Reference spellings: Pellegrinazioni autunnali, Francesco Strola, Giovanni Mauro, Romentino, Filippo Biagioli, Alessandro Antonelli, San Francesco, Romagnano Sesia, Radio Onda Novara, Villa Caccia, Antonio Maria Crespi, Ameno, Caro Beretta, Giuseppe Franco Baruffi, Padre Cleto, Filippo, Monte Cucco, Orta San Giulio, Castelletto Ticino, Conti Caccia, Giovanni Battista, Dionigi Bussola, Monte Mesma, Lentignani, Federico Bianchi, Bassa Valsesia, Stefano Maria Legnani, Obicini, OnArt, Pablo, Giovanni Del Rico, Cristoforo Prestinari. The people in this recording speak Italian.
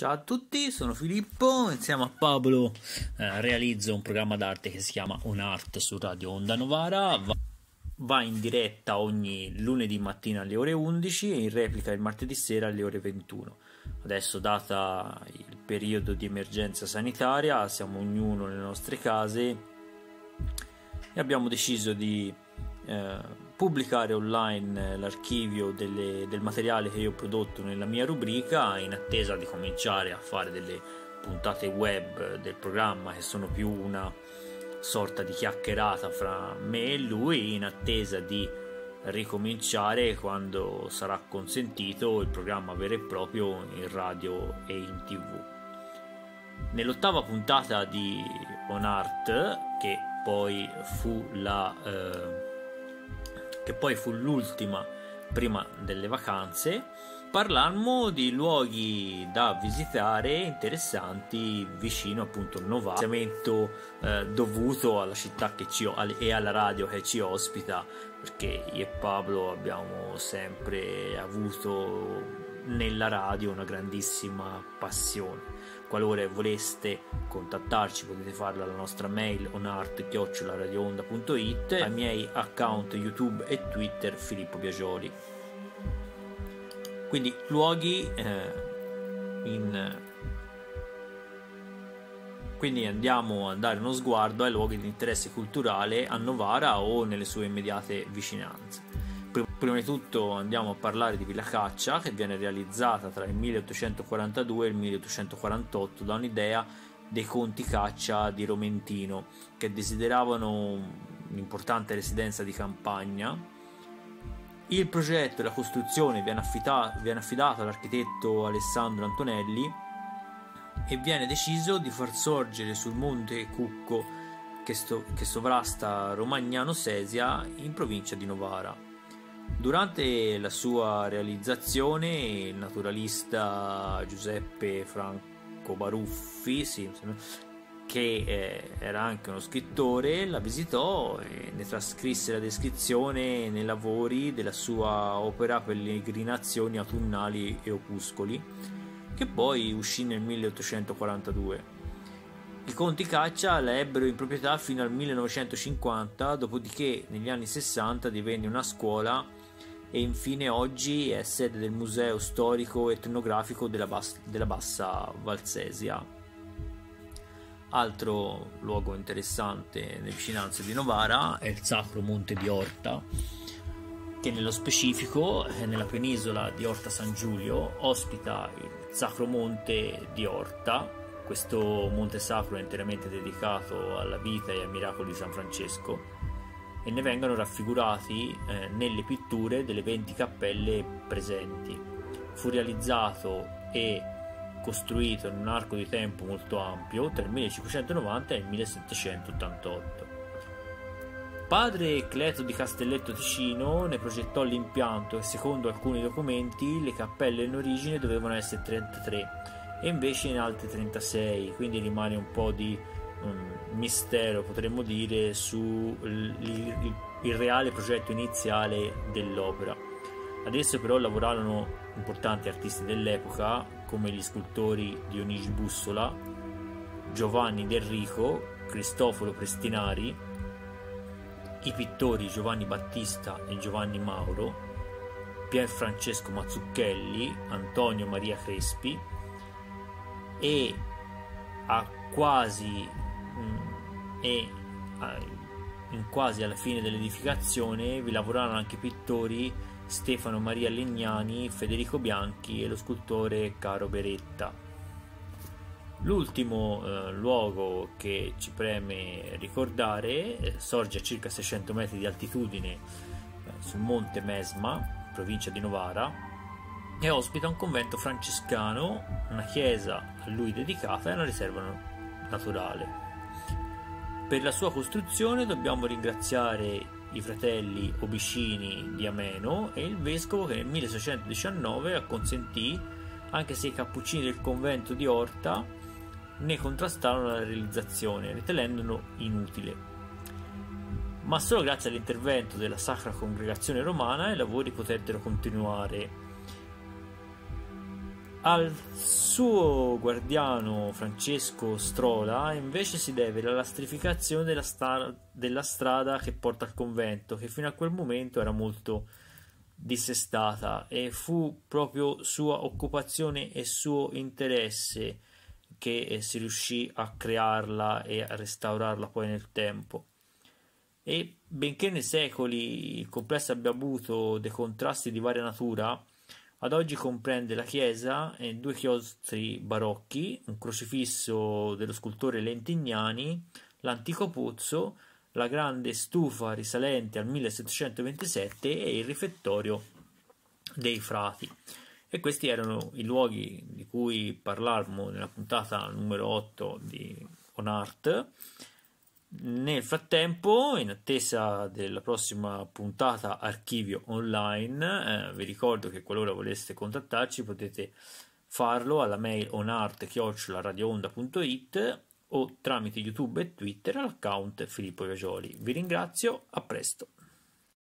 Ciao a tutti, sono Filippo, insieme a Pablo realizzo un programma d'arte che si chiama OnArt su Radio Onda Novara. Va in diretta ogni lunedì mattina alle ore 11 e in replica il martedì sera alle ore 21. Adesso, data il periodo di emergenza sanitaria, siamo ognuno nelle nostre case e abbiamo deciso di pubblicare online l'archivio del materiale che io ho prodotto nella mia rubrica, in attesa di cominciare a fare delle puntate web del programma che sono più una sorta di chiacchierata fra me e lui, in attesa di ricominciare, quando sarà consentito, il programma vero e proprio in radio e in TV. Nell'ottava puntata di OnArt, che poi fu l'ultima prima delle vacanze, parlammo di luoghi da visitare interessanti vicino appunto a Novara, dovuto alla città e alla radio che ci ospita, perché io e Pablo abbiamo sempre avuto nella radio una grandissima passione. Qualora voleste contattarci potete farlo alla nostra mail onart@radioonda.it, ai miei account YouTube e Twitter Filippo Biagioli. Quindi andiamo a dare uno sguardo ai luoghi di interesse culturale a Novara o nelle sue immediate vicinanze. Prima di tutto andiamo a parlare di Villa Caccia, che viene realizzata tra il 1842 e il 1848 da un'idea dei Conti Caccia di Romentino, che desideravano un'importante residenza di campagna. Il progetto e la costruzione viene affidato all'architetto Alessandro Antonelli e viene deciso di far sorgere sul monte Cucco, che sovrasta Romagnano Sesia in provincia di Novara. Durante la sua realizzazione il naturalista Giuseppe Franco Baruffi, che era anche uno scrittore, la visitò e ne trascrisse la descrizione nei lavori della sua opera Pellegrinazioni autunnali e opuscoli, che poi uscì nel 1842. I Conti Caccia la ebbero in proprietà fino al 1950, dopodiché negli anni 60 divenne una scuola e infine oggi è sede del museo storico e etnografico della Bassa Valsesia. Altro luogo interessante nelle vicinanze di Novara è il Sacro Monte di Orta, che nello specifico nella penisola di Orta San Giulio ospita il Sacro Monte di Orta. Questo monte sacro è interamente dedicato alla vita e ai miracoli di San Francesco e ne vengono raffigurati nelle pitture delle 20 cappelle presenti. Fu realizzato e costruito in un arco di tempo molto ampio tra il 1590 e il 1788. Padre Cleto di Castelletto Ticino ne progettò l'impianto e, secondo alcuni documenti, le cappelle in origine dovevano essere 33 e invece in altre 36, quindi rimane un po' di mistero, potremmo dire, sul reale progetto iniziale dell'opera. Adesso però lavorarono importanti artisti dell'epoca come gli scultori Dionigi Bussola, Giovanni Del Rico, Cristoforo Prestinari, i pittori Giovanni Battista e Giovanni Mauro, Pier Francesco Mazzucchelli, Antonio Maria Crespi, e quasi alla fine dell'edificazione vi lavorarono anche i pittori Stefano Maria Legnani, Federico Bianchi e lo scultore Caro Beretta. L'ultimo luogo che ci preme ricordare sorge a circa 600 metri di altitudine sul Monte Mesma, provincia di Novara, e ospita un convento francescano, una chiesa a lui dedicata e una riserva naturale. Per la sua costruzione dobbiamo ringraziare i fratelli Obicini di Ameno e il vescovo, che nel 1619 acconsentì, anche se i cappuccini del convento di Orta ne contrastarono la realizzazione, ritenendolo inutile. Ma solo grazie all'intervento della Sacra Congregazione Romana i lavori potettero continuare. Al suo guardiano Francesco Strola invece si deve la lastrificazione della strada che porta al convento, che fino a quel momento era molto dissestata, e fu proprio sua occupazione e suo interesse che si riuscì a crearla e a restaurarla poi nel tempo. E benché nei secoli il complesso abbia avuto dei contrasti di varia natura, ad oggi comprende la chiesa e due chiostri barocchi, un crocifisso dello scultore Lentignani, l'antico pozzo, la grande stufa risalente al 1727 e il refettorio dei frati. E questi erano i luoghi di cui parlavamo nella puntata numero 8 di OnArt. Nel frattempo, in attesa della prossima puntata Archivio Online, vi ricordo che qualora voleste contattarci potete farlo alla mail onart@radioonda.it o tramite YouTube e Twitter all'account Filippo Biagioli. Vi ringrazio, a presto.